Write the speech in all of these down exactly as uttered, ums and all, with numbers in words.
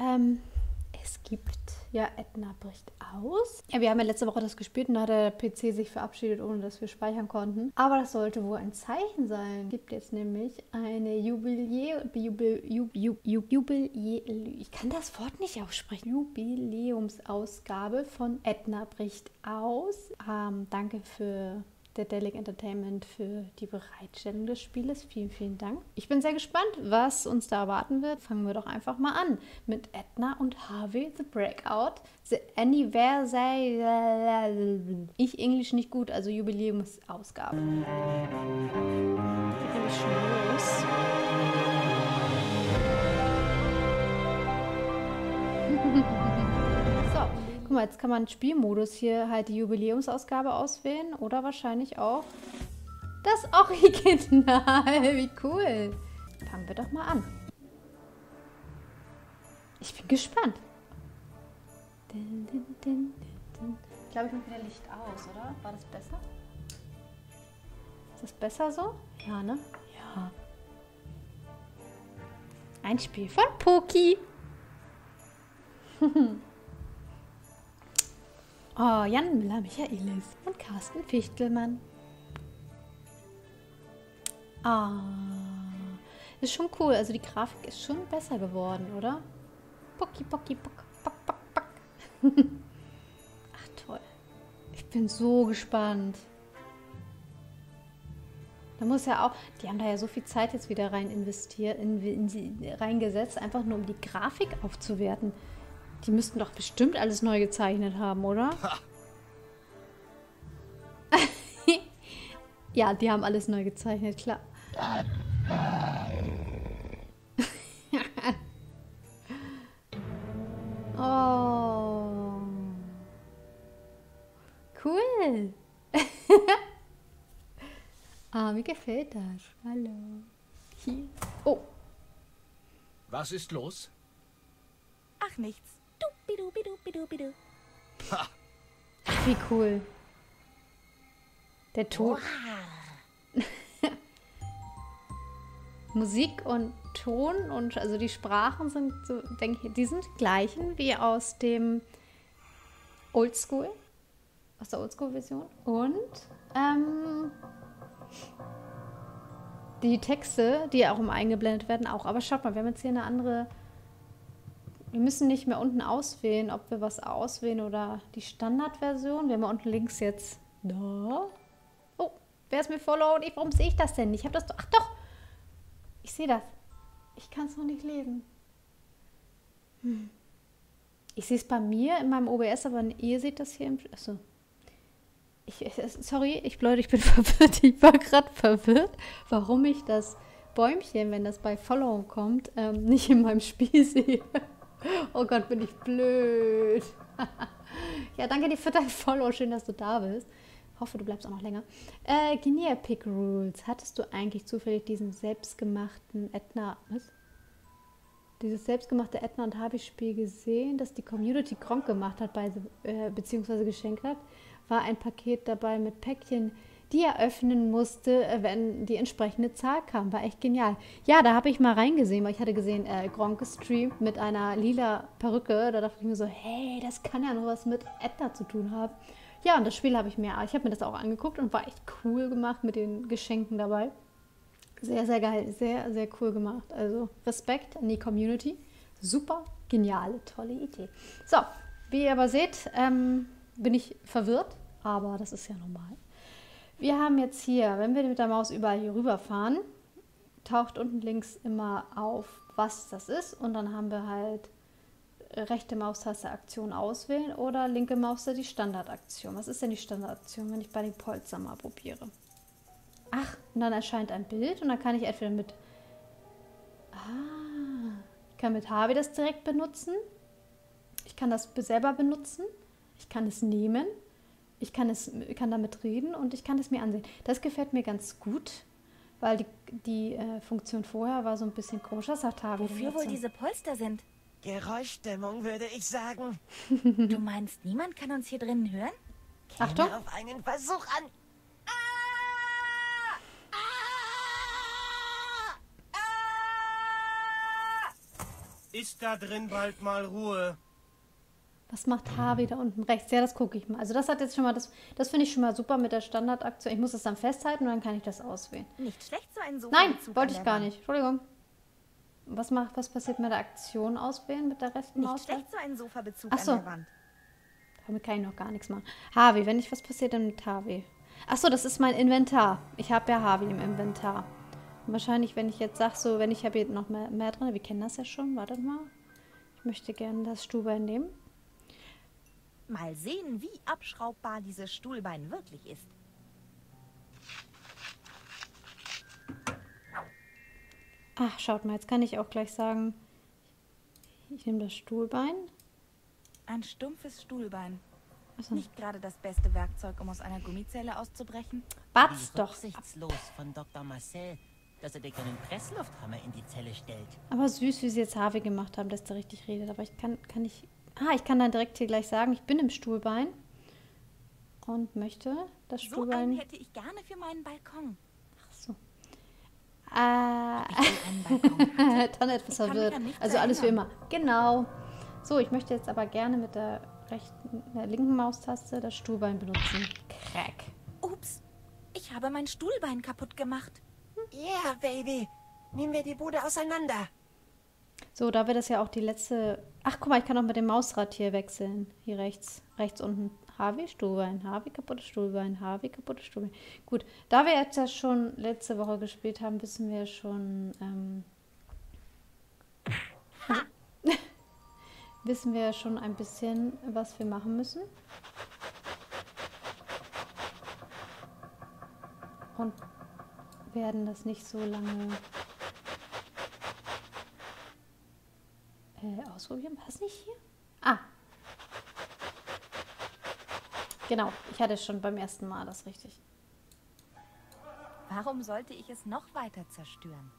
Ähm, es gibt, ja, Edna bricht aus. Ja, wir haben ja letzte Woche das gespielt und da hat der P C sich verabschiedet, ohne dass wir speichern konnten. Aber das sollte wohl ein Zeichen sein. Es gibt jetzt nämlich eine Jubiläum... Jubil, Jubil, Jubil, Jubil, ich kann das Wort nicht aussprechen. Jubiläumsausgabe von Edna bricht aus. Ähm, danke für... der Daily Entertainment für die Bereitstellung des Spieles. Vielen, vielen Dank. Ich bin sehr gespannt, was uns da erwarten wird. Fangen wir doch einfach mal an mit Edna und Harvey, The Breakout, The Anniversary. Ich Englisch nicht gut, also Jubiläumsausgabe. So. Guck mal, jetzt kann man Spielmodus hier halt die Jubiläumsausgabe auswählen oder wahrscheinlich auch das Original. Wie cool. Fangen wir doch mal an. Ich bin gespannt. Ich glaube, ich mache wieder Licht aus, oder? War das besser? Ist das besser so? Ja, ne? Ja. Ein Spiel von Poki. Oh, Jan Müller, Michaelis und Carsten Fichtelmann. Ah, ist schon cool. Also die Grafik ist schon besser geworden, oder? Poki, Poki, Pock, Pock, Pock, Pock. Ach toll. Ich bin so gespannt. Da muss ja auch, die haben da ja so viel Zeit jetzt wieder rein investiert, in, in, in, reingesetzt, einfach nur um die Grafik aufzuwerten. Die müssten doch bestimmt alles neu gezeichnet haben, oder? Ja, die haben alles neu gezeichnet, klar. Oh. Cool. Ah, mir gefällt das. Hallo. Oh. Was ist los? Ach, nichts. Bidu, bidu, bidu, bidu. Ha. Ach, wie cool. Der Ton. Wow. Musik und Ton und also die Sprachen sind so, denke ich, die sind gleichen wie aus dem Oldschool. Aus der Oldschool-Version. Und ähm, die Texte, die auch immer eingeblendet werden, auch. Aber schaut mal, wir haben jetzt hier eine andere. Wir müssen nicht mehr unten auswählen, ob wir was auswählen oder die Standardversion. Wir haben ja unten links jetzt da. Oh, wer ist mir followed? Ich, warum sehe ich das denn nicht? Ich habe das doch. Ach doch! Ich sehe das. Ich kann es noch nicht lesen. Hm. Ich sehe es bei mir in meinem O B S, aber ihr seht das hier im. Achso. Ich, sorry, ich, Leute, ich bin verwirrt. Ich war gerade verwirrt, warum ich das Bäumchen, wenn das bei Follow kommt, ähm, nicht in meinem Spiel sehe. Oh Gott, bin ich blöd. Ja, danke dir für dein Follow. Schön, dass du da bist. Hoffe, du bleibst auch noch länger. Äh, Guinea Pig Rules. Hattest du eigentlich zufällig diesen selbstgemachten Edna... Was? Dieses selbstgemachte Edna und Harvey Spiel gesehen, das die Community Kronk gemacht hat, bei, äh, beziehungsweise geschenkt hat? War ein Paket dabei mit Päckchen, die er öffnen musste, wenn die entsprechende Zahl kam. War echt genial. Ja, da habe ich mal reingesehen, weil ich hatte gesehen, äh, Gronk gestreamt mit einer lila Perücke. Da dachte ich mir so, hey, das kann ja noch was mit Edna zu tun haben. Ja, und das Spiel habe ich mir, ich habe mir das auch angeguckt und war echt cool gemacht mit den Geschenken dabei. Sehr, sehr geil, sehr, sehr cool gemacht. Also Respekt an die Community. Super, geniale, tolle Idee. So, wie ihr aber seht, ähm, bin ich verwirrt, aber das ist ja normal. Wir haben jetzt hier, wenn wir mit der Maus überall hier rüberfahren, taucht unten links immer auf, was das ist. Und dann haben wir halt rechte Maustaste Aktion auswählen oder linke Maustaste die Standardaktion. Was ist denn die Standardaktion, wenn ich bei den Polster mal probiere? Ach, und dann erscheint ein Bild und dann kann ich entweder mit... Ah, ich kann mit Harvey das direkt benutzen. Ich kann das selber benutzen. Ich kann es nehmen. Ich kann, es, kann damit reden und ich kann es mir ansehen. Das gefällt mir ganz gut, weil die, die äh, Funktion vorher war so ein bisschen komischer. Wofür wohl diese Polster sind? Geräuschdämmung, würde ich sagen. Du meinst, niemand kann uns hier drinnen hören? Achtung! Käme auf einen Versuch an. Ah! Ah! Ah! Ist da drin bald mal Ruhe? Was macht Harvey da unten rechts? Ja, das gucke ich mal. Also das hat jetzt schon mal, das, das finde ich schon mal super mit der Standardaktion. Ich muss das dann festhalten und dann kann ich das auswählen. Nicht schlecht, so ein Sohn. Nein, wollte ich gar nicht. Entschuldigung. Was, macht, was passiert mit der Aktion auswählen, mit der rechten Maus? Nicht schlecht, so ein Sofabezug an der Wand. Damit kann ich noch gar nichts machen. Harvey, wenn nicht was passiert, dann mit Harvey. Achso, das ist mein Inventar. Ich habe ja Harvey im Inventar. Und wahrscheinlich, wenn ich jetzt sage, so, wenn ich habe hier noch mehr, mehr drin, wir kennen das ja schon, wartet mal. Ich möchte gerne das Stuhlbein nehmen. Mal sehen, wie abschraubbar dieses Stuhlbein wirklich ist. Ach, schaut mal, jetzt kann ich auch gleich sagen, ich nehme das Stuhlbein. Ein stumpfes Stuhlbein. So. Nicht gerade das beste Werkzeug, um aus einer Gummizelle auszubrechen. Batz doch! Rücksichtslos von Doktor Marcel, dass er dir einen Presslufthammer in die Zelle stellt. Aber süß, wie sie jetzt Harvey gemacht haben, dass der richtig redet. Aber ich kann, kann ich... Ah, ich kann dann direkt hier gleich sagen, ich bin im Stuhlbein. Und möchte das Stuhlbein... So einen hätte ich gerne für meinen Balkon. Ah, dann etwas verwirrt. Also alles wie immer. Genau. So, ich möchte jetzt aber gerne mit der rechten, der linken Maustaste das Stuhlbein benutzen. Crack. Ups, ich habe mein Stuhlbein kaputt gemacht. Yeah, Baby. Nehmen wir die Bude auseinander. So, da wird das ja auch die letzte... Ach, guck mal, ich kann auch mit dem Mausrad hier wechseln. Hier rechts, rechts unten. Harvey, Stuhlbein, Harvey, kaputtes Stuhlbein, Harvey, kaputtes Stuhlbein. Gut, da wir jetzt ja schon letzte Woche gespielt haben, wissen wir schon, ähm, wissen wir schon ein bisschen, was wir machen müssen. Und werden das nicht so lange äh, ausprobieren. War es nicht hier? Ah! Genau, ich hatte schon beim ersten Mal das richtig. Warum sollte ich es noch weiter zerstören?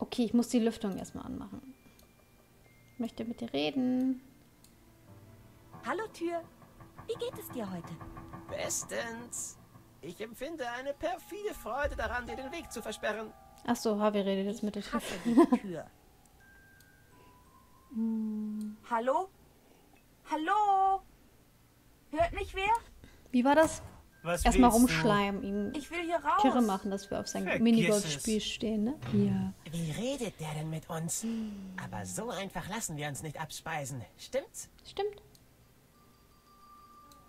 Okay, ich muss die Lüftung erstmal anmachen. Ich möchte mit dir reden. Hallo Tür, wie geht es dir heute? Bestens. Ich empfinde eine perfide Freude daran, dir den Weg zu versperren. Ach so, Harvey redet jetzt mit der Tür. Tür. hm. Hallo? Hallo? Hört mich wer? Wie war das? Was Erstmal rumschleimen, ihn ich will hier raus. Kirre machen, dass wir auf sein Minigolf-Spiel stehen, ne? Ja. Wie redet der denn mit uns? Hm. Aber so einfach lassen wir uns nicht abspeisen. Stimmt's? Stimmt.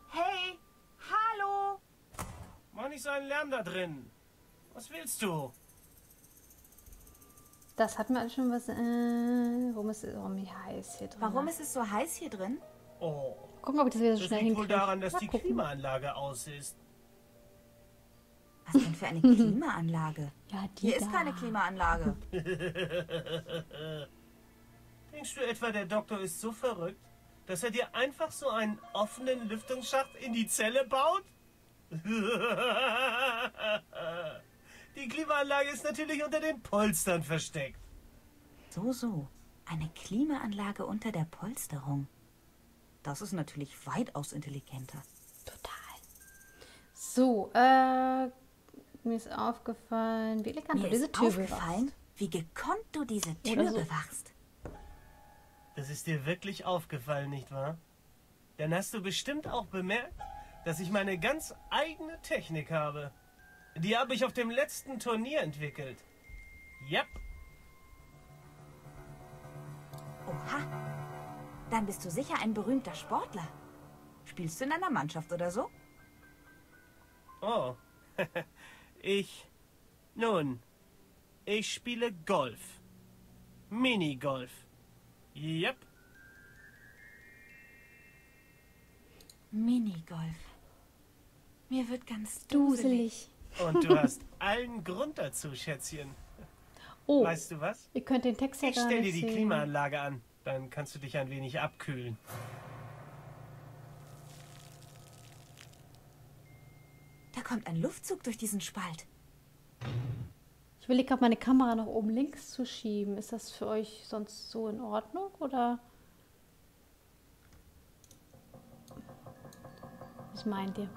Hey, hallo! Mach nicht so einen Lärm da drin. Was willst du? Das hat mir schon was... Äh, warum ist es warum heiß hier drin? Warum ist es so heiß hier drin? Oh... Guck mal, ob ich das wieder so das schnell hinkriege. Das liegt wohl daran, dass mal die gucken. Klimaanlage aus ist. Was denn für eine Klimaanlage? Ja, die Hier da. ist keine Klimaanlage. Denkst du etwa, der Doktor ist so verrückt, dass er dir einfach so einen offenen Lüftungsschacht in die Zelle baut? Die Klimaanlage ist natürlich unter den Polstern versteckt. So, so. Eine Klimaanlage unter der Polsterung. Das ist natürlich weitaus intelligenter. Total. So, äh, mir ist aufgefallen, wie elegant du diese Tür bewachst. Wie gekonnt du diese Tür bewachst. Das ist dir wirklich aufgefallen, nicht wahr? Dann hast du bestimmt auch bemerkt, dass ich meine ganz eigene Technik habe. Die habe ich auf dem letzten Turnier entwickelt. Yep. Oha. Dann bist du sicher ein berühmter Sportler. Spielst du in einer Mannschaft oder so? Oh, ich... Nun, ich spiele Golf. Minigolf. Yep. Minigolf. Mir wird ganz duselig. Und du hast allen Grund dazu, Schätzchen. Oh, weißt du was? Ihr könnt den Text ja gar nicht sehen. Ich stelle dir die Klimaanlage an. Dann kannst du dich ein wenig abkühlen. Da kommt ein Luftzug durch diesen Spalt. Ich will gerade meine Kamera nach oben links zu schieben. Ist das für euch sonst so in Ordnung, oder? Was meint ihr?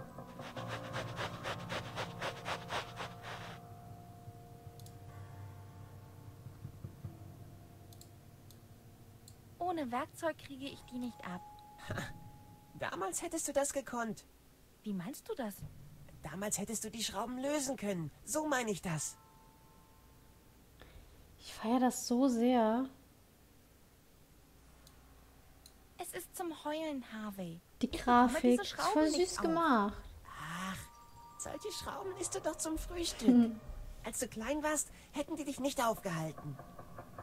ohne Werkzeug kriege ich die nicht ab. Ha, damals hättest du das gekonnt. Wie meinst du das? Damals hättest du die Schrauben lösen können. So meine ich das. Ich feiere das so sehr. Es ist zum Heulen, Harvey. Die Grafik ist voll süß gemacht. Ach, solche Schrauben isst du doch zum Frühstück. Hm. Als du klein warst, hätten die dich nicht aufgehalten.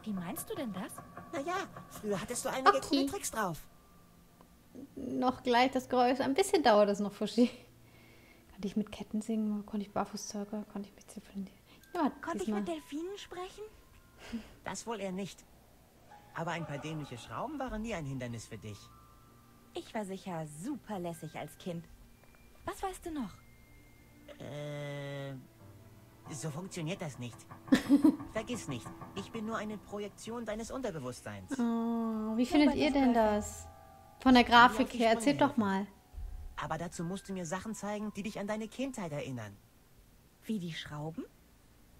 Wie meinst du denn das? Naja, früher hattest du einige okay. coole Tricks drauf. Noch gleich das Geräusch. Ein bisschen dauert das noch, Fuschi. Konnte ich mit Ketten singen? Konnte ich barfuß circa? Konnte ich mit Zipfeln? Ja, Konnte ich mit Delfinen sprechen? Das wohl eher nicht. Aber ein paar dämliche Schrauben waren nie ein Hindernis für dich. Ich war sicher super lässig als Kind. Was weißt du noch? Äh... So funktioniert das nicht. Vergiss nicht, ich bin nur eine Projektion deines Unterbewusstseins. Oh, wie findet ihr denn das? Von der Grafik her, erzähl doch mal. Aber dazu musst du mir Sachen zeigen, die dich an deine Kindheit erinnern. Wie die Schrauben?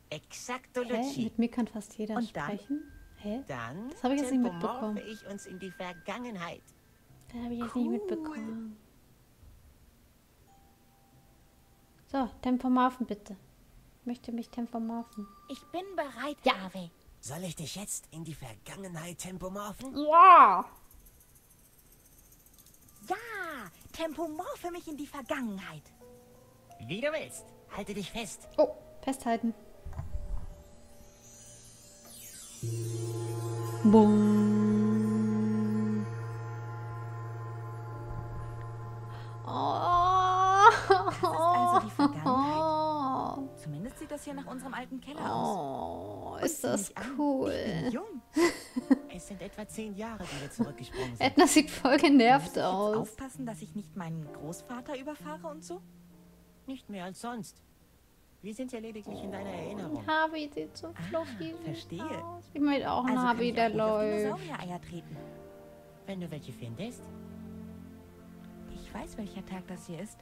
Exakto. Hey, mit mir kann fast jeder und sprechen. Hä? Dann das habe ich jetzt nicht mitbekommen. Ich uns in die Vergangenheit. Das habe ich jetzt cool. nicht mitbekommen. So, Tempomorphen bitte. Ich möchte mich tempomorphen. Ich bin bereit, ja. Harvey. Soll ich dich jetzt in die Vergangenheit tempomorphen? Ja! Ja! Tempomorphe mich in die Vergangenheit. Wie du willst. Halte dich fest. Oh, festhalten. Boom. Oh! Das ist also die Vergangenheit. Zumindest sieht das hier nach unserem alten Keller aus. Oh, ist das cool. Ich bin jung. Es sind etwa zehn Jahre, die wir zurückgesprungen sind. Edna sieht voll genervt aus. Muss ich jetzt aufpassen, dass ich nicht meinen Großvater überfahre und so? Nicht mehr als sonst. Wir sind ja lediglich oh, in deiner Erinnerung. Harvey sieht so fluffig ah, verstehe. aus. Ich möchte auch einen also Harvey, der läuft. Dinosaurier-Eier treten. Wenn du welche findest. Ich weiß, welcher Tag das hier ist.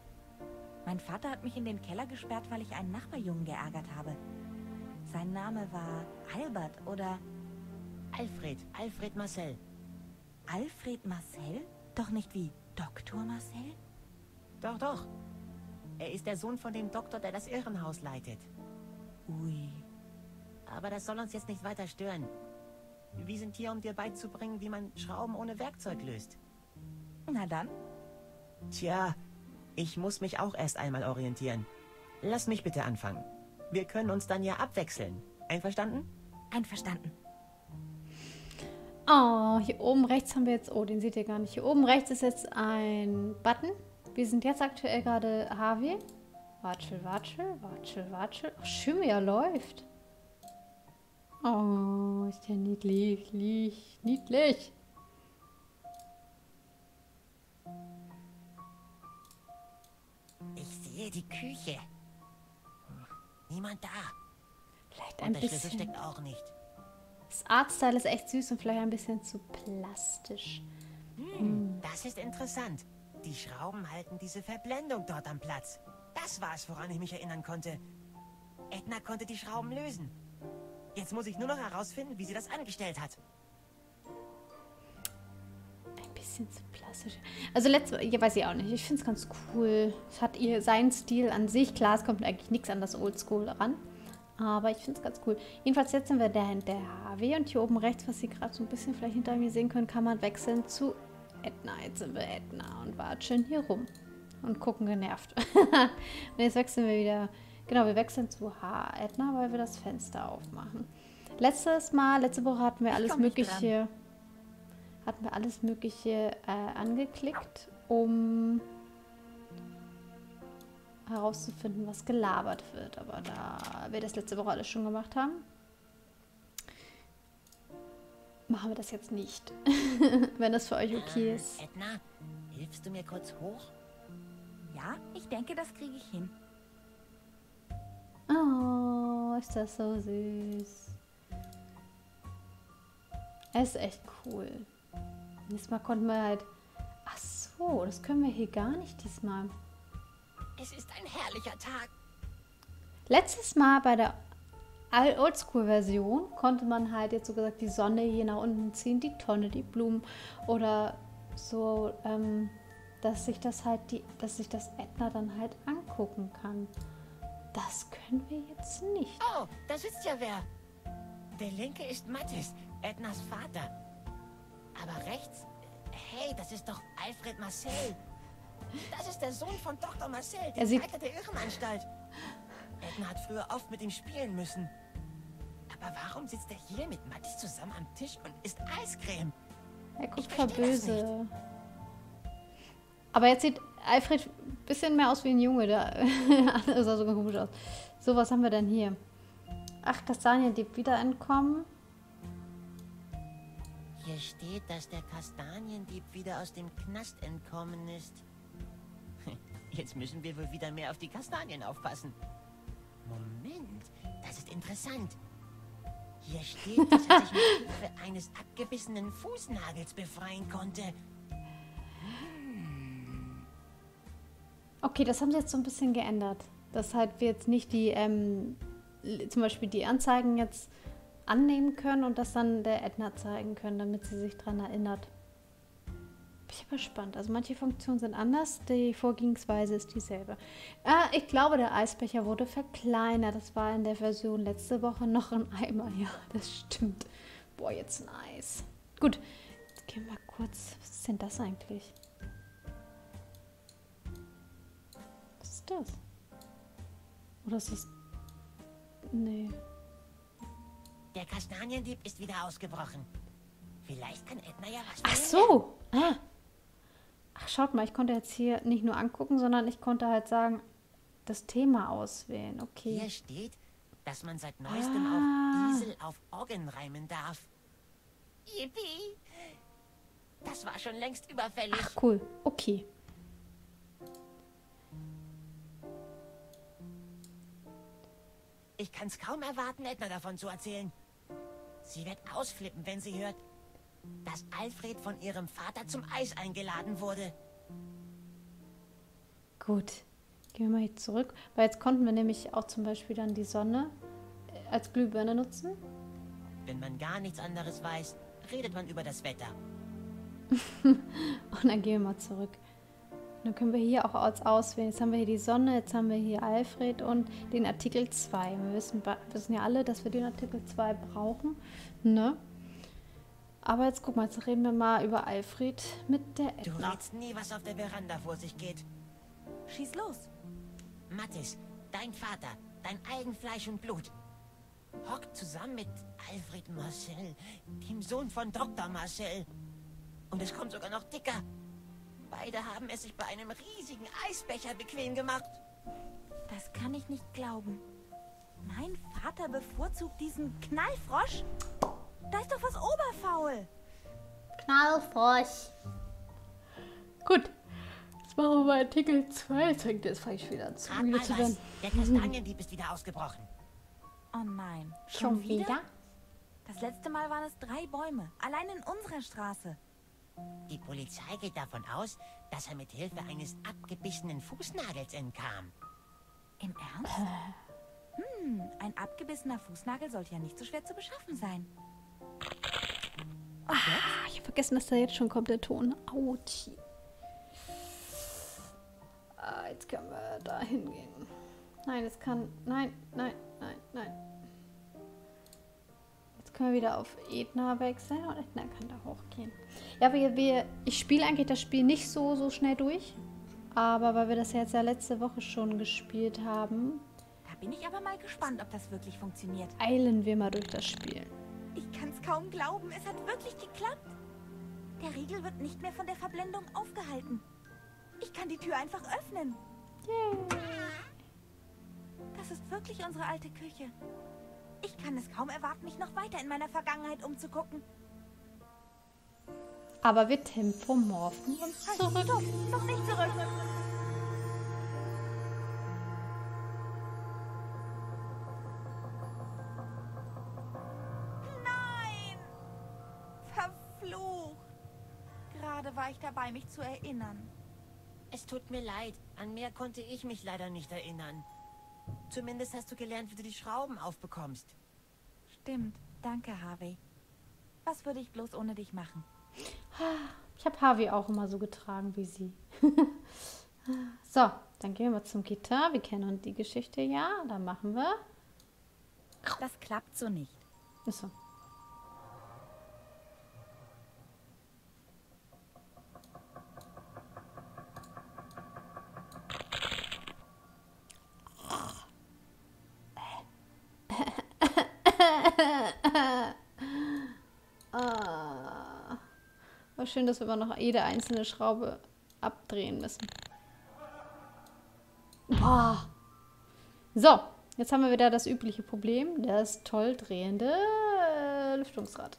Mein Vater hat mich in den Keller gesperrt, weil ich einen Nachbarjungen geärgert habe. Sein Name war Albert oder... Alfred. Alfred Marcel. Alfred Marcel? Doch nicht wie Doktor Marcel? Doch, doch. Er ist der Sohn von dem Doktor, der das Irrenhaus leitet. Ui. Aber das soll uns jetzt nicht weiter stören. Wir sind hier, um dir beizubringen, wie man Schrauben ohne Werkzeug löst. Na dann. Tja, ich muss mich auch erst einmal orientieren. Lass mich bitte anfangen. Wir können uns dann ja abwechseln. Einverstanden? Einverstanden. Oh, hier oben rechts haben wir jetzt... Oh, den seht ihr gar nicht. Hier oben rechts ist jetzt ein Button. Wir sind jetzt aktuell gerade Harvey. Watschel, watschel, watschel, watschel. Ach, schön, wie er läuft. Oh, ist ja niedlich, niedlich, niedlich. Ich sehe die Küche. Niemand da. Vielleicht ein bisschen. Und der Schlüssel steckt auch nicht. Das Artstyle ist echt süß und vielleicht ein bisschen zu plastisch. Hm, das ist interessant. Die Schrauben halten diese Verblendung dort am Platz. Das war es, woran ich mich erinnern konnte. Edna konnte die Schrauben lösen. Jetzt muss ich nur noch herausfinden, wie sie das angestellt hat. Ein bisschen zu plastisch. Also letztes ja, weiß ich auch nicht. Ich finde es ganz cool. Es hat ihr seinen Stil an sich. Klar, es kommt eigentlich nichts an das Oldschool ran. Aber ich finde es ganz cool. Jedenfalls jetzt sind wir da in der H W. Und hier oben rechts, was Sie gerade so ein bisschen vielleicht hinter mir sehen können, kann man wechseln zu... Edna, jetzt sind wir Edna und watscheln hier rum und gucken genervt. Und jetzt wechseln wir wieder, genau, wir wechseln zu H Edna, weil wir das Fenster aufmachen. Letztes Mal, letzte Woche hatten wir alles Mögliche, hatten wir alles Mögliche äh, angeklickt, um herauszufinden, was gelabert wird. Aber da wir das letzte Woche alles schon gemacht haben, machen wir das jetzt nicht, wenn das für euch okay ist. Edna, hilfst du mir kurz hoch? Ja, ich denke, das kriege ich hin. Oh, ist das so süß. Es ist echt cool. Diesmal konnten wir halt... Ach so, das können wir hier gar nicht diesmal. Es ist ein herrlicher Tag. Letztes Mal bei der Oldschool-Version konnte man halt jetzt so gesagt die Sonne hier nach unten ziehen, die Tonne, die Blumen oder so, ähm, dass sich das halt die, dass sich das Edna dann halt angucken kann. Das können wir jetzt nicht. Oh, da sitzt ja wer. Der linke ist Mattis, Ednas Vater. Aber rechts, hey, das ist doch Alfred Marcel. Das ist der Sohn von Doktor Marcel, der Leiter der Irrenanstalt. Edna hat früher oft mit ihm spielen müssen. Aber warum sitzt er hier mit Mattis zusammen am Tisch und isst Eiscreme? Er guckt voll böse. Aber jetzt sieht Alfred ein bisschen mehr aus wie ein Junge. Der sah sogar komisch aus. So, was haben wir denn hier? Ach, Kastaniendieb wieder entkommen. Hier steht, dass der Kastaniendieb wieder aus dem Knast entkommen ist. Jetzt müssen wir wohl wieder mehr auf die Kastanien aufpassen. Moment, das ist interessant. Hier steht, dass er sich mit Hilfe eines abgebissenen Fußnagels befreien konnte. Hm. Okay, das haben sie jetzt so ein bisschen geändert. Dass halt wir jetzt nicht die, ähm, zum Beispiel die Anzeigen jetzt annehmen können und das dann der Edna zeigen können, damit sie sich daran erinnert. Bin ich aber gespannt. Also manche Funktionen sind anders, die Vorgehensweise ist dieselbe. Ah, ich glaube, der Eisbecher wurde verkleinert. Das war in der Version letzte Woche noch ein Eimer. Ja, das stimmt. Boah, jetzt ein Eis. Gut, jetzt gehen wir mal kurz. Was ist denn das eigentlich? Was ist das? Oder ist das... Nee. Der Kastaniendieb ist wieder ausgebrochen. Vielleicht kann Edna ja was... Ach so! Ah. Ach, schaut mal, ich konnte jetzt hier nicht nur angucken, sondern ich konnte halt sagen, das Thema auswählen. Okay. Hier steht, dass man seit neuestem ah. auch Diesel auf Orgeln reimen darf. Yippie! Das war schon längst überfällig. Ach, cool. Okay. Ich kann es kaum erwarten, Edna davon zu erzählen. Sie wird ausflippen, wenn sie hört, dass Alfred von ihrem Vater zum Eis eingeladen wurde. Gut, gehen wir mal hier zurück, weil jetzt konnten wir nämlich auch zum Beispiel dann die Sonne als Glühbirne nutzen. Wenn man gar nichts anderes weiß, redet man über das Wetter. Und dann gehen wir mal zurück. Und dann können wir hier auch als auswählen. Jetzt haben wir hier die Sonne, jetzt haben wir hier Alfred und den Artikel zwei. Wir wissen, wissen ja alle, dass wir den Artikel zwei brauchen, ne? Aber jetzt guck mal, jetzt reden wir mal über Alfred mit der Edna. Du weißt nie, was auf der Veranda vor sich geht. Schieß los. Mattis, dein Vater, dein eigen Fleisch und Blut, hockt zusammen mit Alfred Marcel, dem Sohn von Doktor Marcel. Und es kommt sogar noch dicker. Beide haben es sich bei einem riesigen Eisbecher bequem gemacht. Das kann ich nicht glauben. Mein Vater bevorzugt diesen Knallfrosch. Da ist doch was oberfaul. Knallfrosch. Gut. Jetzt machen wir mal Artikel zwei. Jetzt fängt das falsch wieder zu. Ah, wieder zu werden. Der Kastaniendieb ist wieder ausgebrochen. Oh nein. Schon, Schon wieder? wieder? Das letzte Mal waren es drei Bäume. Allein in unserer Straße. Die Polizei geht davon aus, dass er mit Hilfe eines abgebissenen Fußnagels entkam. Im Ernst? Hm, ein abgebissener Fußnagel sollte ja nicht so schwer zu beschaffen sein. Ah, ich habe vergessen, dass da jetzt schon kommt der Ton. Autsch. Ah, jetzt können wir da hingehen. Nein, es kann... Nein, nein, nein, nein. Jetzt können wir wieder auf Edna wechseln und Edna kann da hochgehen. Ja, aber wir, ich spiele eigentlich das Spiel nicht so, so schnell durch. Aber weil wir das ja jetzt ja letzte Woche schon gespielt haben... Da bin ich aber mal gespannt, ob das wirklich funktioniert. Eilen wir mal durch das Spiel. Ich kann es kaum glauben, es hat wirklich geklappt. Der Riegel wird nicht mehr von der Verblendung aufgehalten. Ich kann die Tür einfach öffnen. Yay. Das ist wirklich unsere alte Küche. Ich kann es kaum erwarten, mich noch weiter in meiner Vergangenheit umzugucken. Aber wir tempomorphen uns halt zurück. Stopp, noch nicht zurück. War ich dabei, mich zu erinnern. Es tut mir leid, an mehr konnte ich mich leider nicht erinnern. Zumindest hast du gelernt, wie du die Schrauben aufbekommst. Stimmt. Danke, Harvey. Was würde ich bloß ohne dich machen? Ich habe Harvey auch immer so getragen wie sie. So, dann gehen wir zum Gitter. Wir kennen die Geschichte, ja. Dann machen wir. Das klappt so nicht. So. Oh, schön, dass wir aber noch jede einzelne Schraube abdrehen müssen. Oh. So, jetzt haben wir wieder das übliche Problem, das toll drehende Lüftungsrad.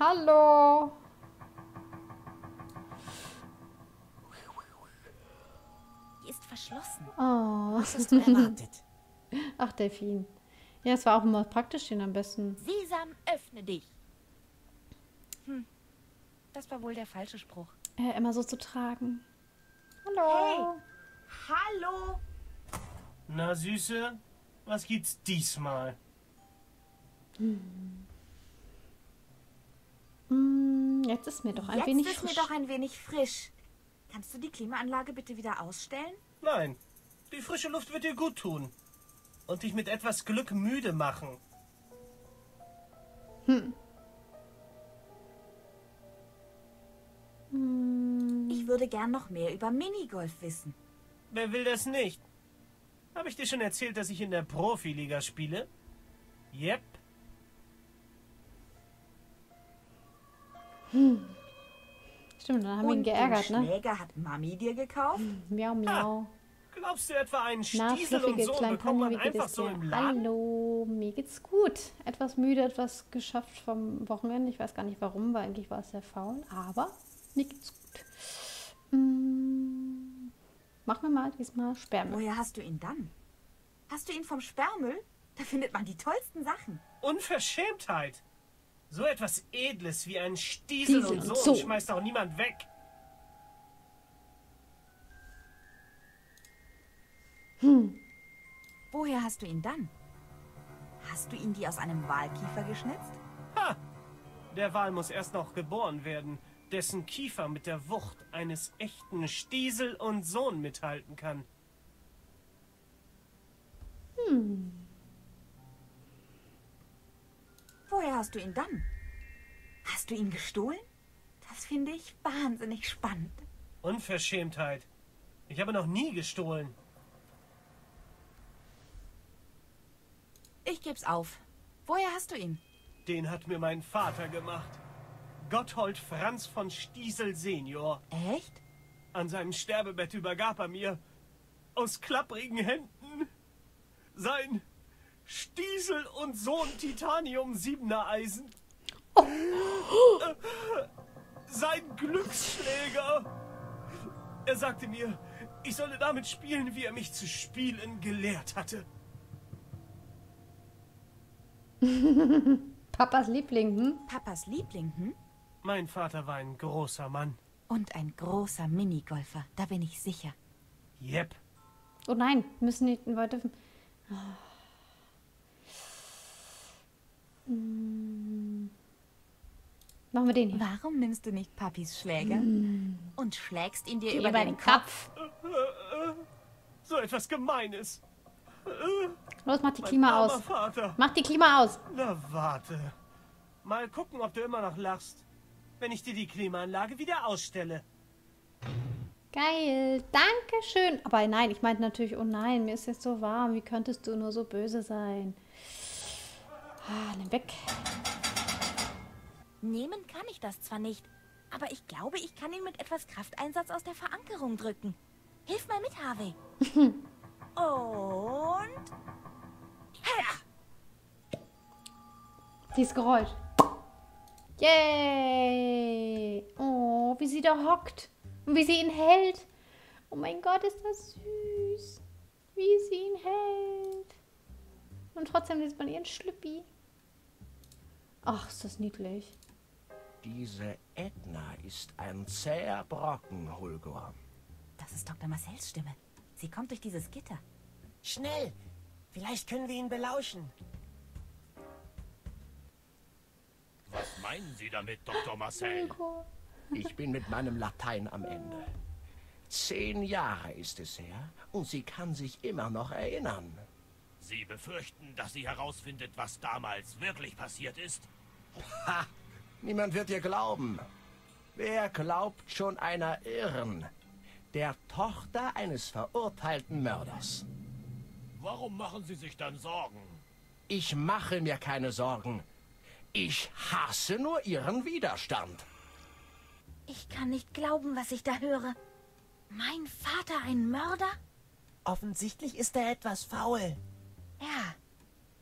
Hallo! Die ist verschlossen. Oh. Was hast du erwartet? Ach, Delfin. Ja, es war auch immer praktisch, den am besten. Sesam, öffne dich! Hm, das war wohl der falsche Spruch. Äh, immer so zu tragen. Hallo! Hey. Hallo! Na, Süße, was gibt's diesmal? Hm. Hm, jetzt ist mir doch ein jetzt wenig frisch. Jetzt ist mir doch ein wenig frisch. Kannst du die Klimaanlage bitte wieder ausstellen? Nein, die frische Luft wird dir gut tun. Und dich mit etwas Glück müde machen. Hm. Ich würde gern noch mehr über Minigolf wissen. Wer will das nicht? Habe ich dir schon erzählt, dass ich in der Profiliga spiele? Yep. Hm. Stimmt, dann haben wir ihn geärgert, ne? Schläger hat Mami dir gekauft? Hm. Miau, miau. Ah. Glaubst du etwa einen Stiesel und so bekommt man einfach so im Laden? Hallo, mir geht's gut. Etwas müde, etwas geschafft vom Wochenende. Ich weiß gar nicht warum, weil eigentlich war es sehr faul. Aber mir geht's gut. Hm, machen wir mal diesmal Sperrmüll. Woher hast du ihn dann? Hast du ihn vom Sperrmüll? Da findet man die tollsten Sachen. Unverschämtheit. So etwas Edles wie einen Stiesel und so, und so schmeißt auch niemand weg. Hm. Woher hast du ihn dann? Hast du ihn dir aus einem Walkiefer geschnitzt? Ha! Der Wal muss erst noch geboren werden, dessen Kiefer mit der Wucht eines echten Stiesel und Sohn mithalten kann. Hm. Woher hast du ihn dann? Hast du ihn gestohlen? Das finde ich wahnsinnig spannend. Unverschämtheit. Ich habe noch nie gestohlen. Ich geb's auf. Woher hast du ihn? Den hat mir mein Vater gemacht. Gotthold Franz von Stiesel senior. Echt? An seinem Sterbebett übergab er mir aus klapprigen Händen sein Stiesel und Sohn Titanium siebener Eisen. Oh. Sein Glücksschläger. Er sagte mir, ich solle damit spielen, wie er mich zu spielen gelehrt hatte. Papas Liebling, hm? Papas Liebling, hm? Mein Vater war ein großer Mann. Und ein großer Minigolfer, da bin ich sicher. Yep. Oh nein, müssen nicht Leute... Hm. Machen wir den hier. Warum nimmst du nicht Papis Schläger hm. und schlägst ihn dir über, über den, den Kopf? Kopf? So etwas Gemeines. Los, mach die Klima aus. Vater. Mach die Klima aus. Na, warte. Mal gucken, ob du immer noch lachst, wenn ich dir die Klimaanlage wieder ausstelle. Geil. Dankeschön. Aber nein, ich meinte natürlich, oh nein, mir ist jetzt so warm. Wie könntest du nur so böse sein? Ah, nimm weg. Nehmen kann ich das zwar nicht, aber ich glaube, ich kann ihn mit etwas Krafteinsatz aus der Verankerung drücken. Hilf mal mit, Harvey. Und... Her! Dieses Geräusch. Yay! Oh, wie sie da hockt. Und wie sie ihn hält. Oh mein Gott, ist das süß. Wie sie ihn hält. Und trotzdem sieht man ihren Schlüppi. Ach, ist das niedlich. Diese Edna ist ein zäher Brocken, Holger. Das ist Doktor Marcels Stimme. Sie kommt durch dieses Gitter. Schnell! Vielleicht können wir ihn belauschen. meinen Sie damit, Doktor Marcel? Ich bin mit meinem Latein am Ende. Zehn Jahre ist es her und sie kann sich immer noch erinnern. Sie befürchten, dass sie herausfindet, was damals wirklich passiert ist? Ha! Niemand wird ihr glauben. Wer glaubt schon einer Irren? Der Tochter eines verurteilten Mörders. Warum machen Sie sich dann Sorgen? Ich mache mir keine Sorgen. Ich hasse nur Ihren Widerstand. Ich kann nicht glauben, was ich da höre. Mein Vater ein Mörder? Offensichtlich ist da etwas faul. Ja,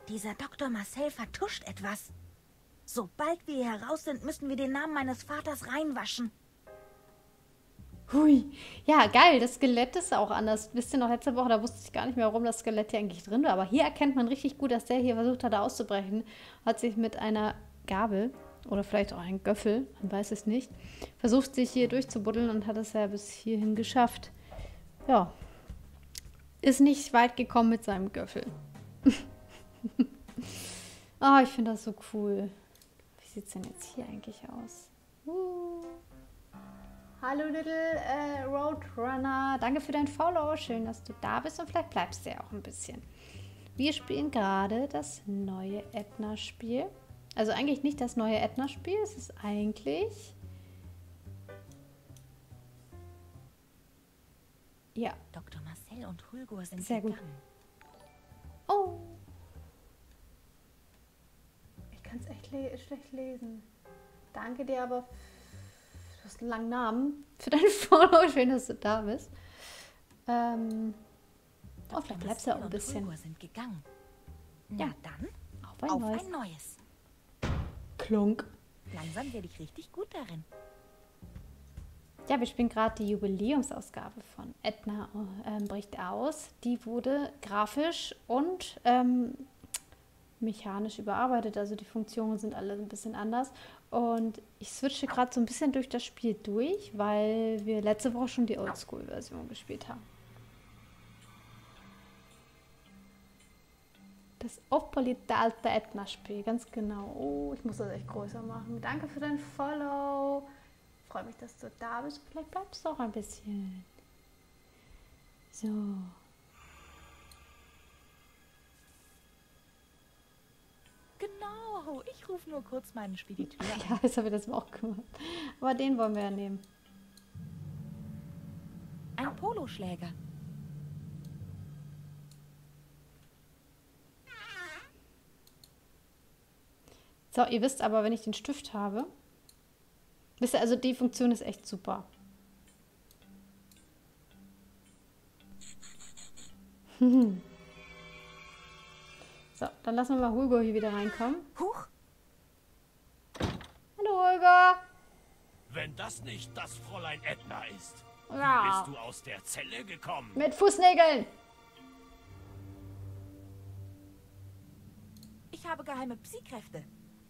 dieser Doktor Marcel vertuscht etwas. Sobald wir hier heraus sind, müssen wir den Namen meines Vaters reinwaschen. Hui. Ja, geil. Das Skelett ist auch anders. Wisst ihr noch, letzte Woche, da wusste ich gar nicht mehr, warum das Skelett hier eigentlich drin war. Aber hier erkennt man richtig gut, dass der hier versucht hat, auszubrechen. Hat sich mit einer Gabel oder vielleicht auch einem Göffel, man weiß es nicht, versucht sich hier durchzubuddeln und hat es ja bis hierhin geschafft. Ja. Ist nicht weit gekommen mit seinem Göffel. Oh, ich finde das so cool. Wie sieht es denn jetzt hier eigentlich aus? Uh. Hallo, Little äh, Roadrunner. Danke für dein Follow. Schön, dass du da bist und vielleicht bleibst du ja auch ein bisschen. Wir spielen gerade das neue Edna-Spiel. Also eigentlich nicht das neue Edna-Spiel. Es ist eigentlich... Ja. Doktor Marcel und Holger sind sehr gut. Oh. Ich kann es echt le- schlecht lesen. Danke dir aber... Du hast einen langen Namen für deinen Follow. Schön, dass du da bist. Ähm, oh, vielleicht bleibst du ja auch ein bisschen. Sind gegangen. Ja, dann auf ein, auf neues. ein neues. Klunk. Langsam werde ich richtig gut darin. Ja, wir spielen gerade die Jubiläumsausgabe von Edna äh, bricht aus. Die wurde grafisch und ähm, mechanisch überarbeitet. Also die Funktionen sind alle ein bisschen anders. Und ich switche gerade so ein bisschen durch das Spiel durch, weil wir letzte Woche schon die Oldschool-Version gespielt haben. Das aufpolierte alte Edna-Spiel, ganz genau. Oh, ich muss das echt größer machen. Danke für dein Follow. Ich freue mich, dass du da bist. Vielleicht bleibst du auch ein bisschen. So. Genau, ich rufe nur kurz meinen Spediteur an. Ja, jetzt habe ich das auch gemacht. Aber den wollen wir ja nehmen. Ein Poloschläger. So, ihr wisst aber, wenn ich den Stift habe. Wisst ihr, also die Funktion ist echt super. Hm. So, dann lassen wir mal Holger hier wieder reinkommen. Huch! Hallo, Holger! Wenn das nicht das Fräulein Edna ist, ja. Wie bist du aus der Zelle gekommen? Mit Fußnägeln! Ich habe geheime Psykräfte.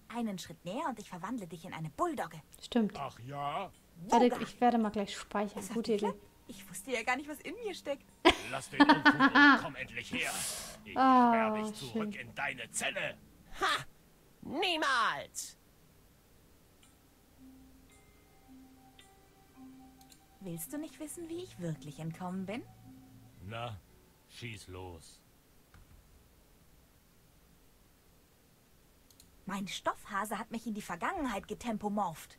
Einen Schritt näher und ich verwandle dich in eine Bulldogge. Stimmt. Ach ja? Warte, ich werde mal gleich speichern. Gute Idee. Ich wusste ja gar nicht, was in mir steckt. Lass den Unfug und komm endlich her. Ich sperre dich zurück in deine Zelle. Ha! Niemals! Willst du nicht wissen, wie ich wirklich entkommen bin? Na, schieß los. Mein Stoffhase hat mich in die Vergangenheit getempomorpht.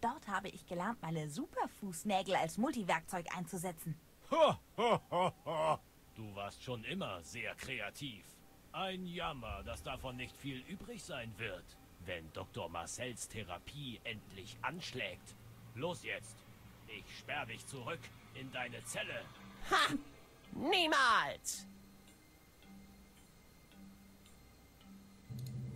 Dort habe ich gelernt, meine Superfußnägel als Multiwerkzeug einzusetzen. Ho, ho, ho, ho. Du warst schon immer sehr kreativ. Ein Jammer, dass davon nicht viel übrig sein wird, wenn Doktor Marcels Therapie endlich anschlägt. Los jetzt. Ich sperre dich zurück in deine Zelle. Ha! Niemals!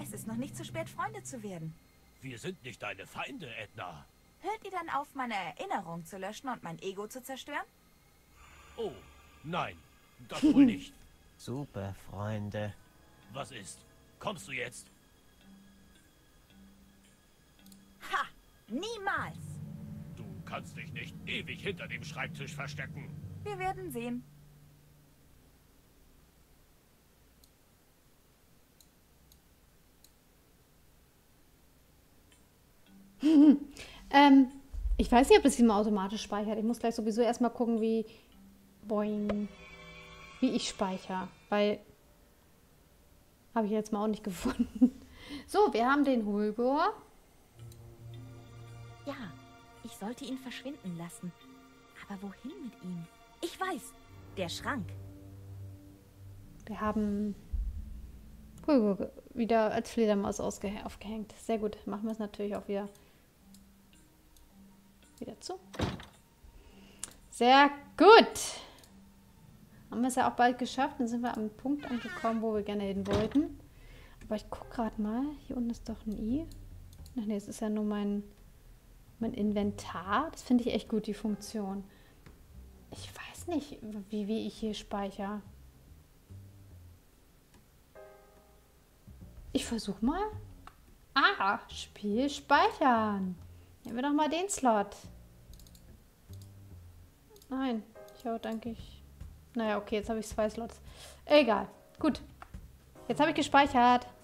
Es ist noch nicht zu spät, Freunde zu werden. Wir sind nicht deine Feinde, Edna. Hört ihr dann auf, meine Erinnerung zu löschen und mein Ego zu zerstören? Oh, nein, das wohl nicht. Super, Freunde. Was ist? Kommst du jetzt? Ha! Niemals! Du kannst dich nicht ewig hinter dem Schreibtisch verstecken. Wir werden sehen. Ähm, ich weiß nicht, ob das immer automatisch speichert. Ich muss gleich sowieso erstmal gucken, wie... Boing. Wie ich speichere. Weil... Habe ich jetzt mal auch nicht gefunden. So, wir haben den Holger. Ja, ich sollte ihn verschwinden lassen. Aber wohin mit ihm? Ich weiß, der Schrank. Wir haben Holger wieder als Fledermaus aufgehängt. Sehr gut, machen wir es natürlich auch wieder. Wieder zu. Sehr gut. Haben wir es ja auch bald geschafft. Dann sind wir am Punkt angekommen, wo wir gerne hin wollten. Aber ich gucke gerade mal. Hier unten ist doch ein I. Ach nee, es ist ja nur mein, mein Inventar. Das finde ich echt gut, die Funktion. Ich weiß nicht, wie, wie ich hier speichere. Ich versuche mal. Ah, Spiel speichern. Nehmen wir doch mal den Slot. Nein, ich habe, denke ich... Naja, okay, jetzt habe ich zwei Slots. Egal, gut. Jetzt habe ich gespeichert.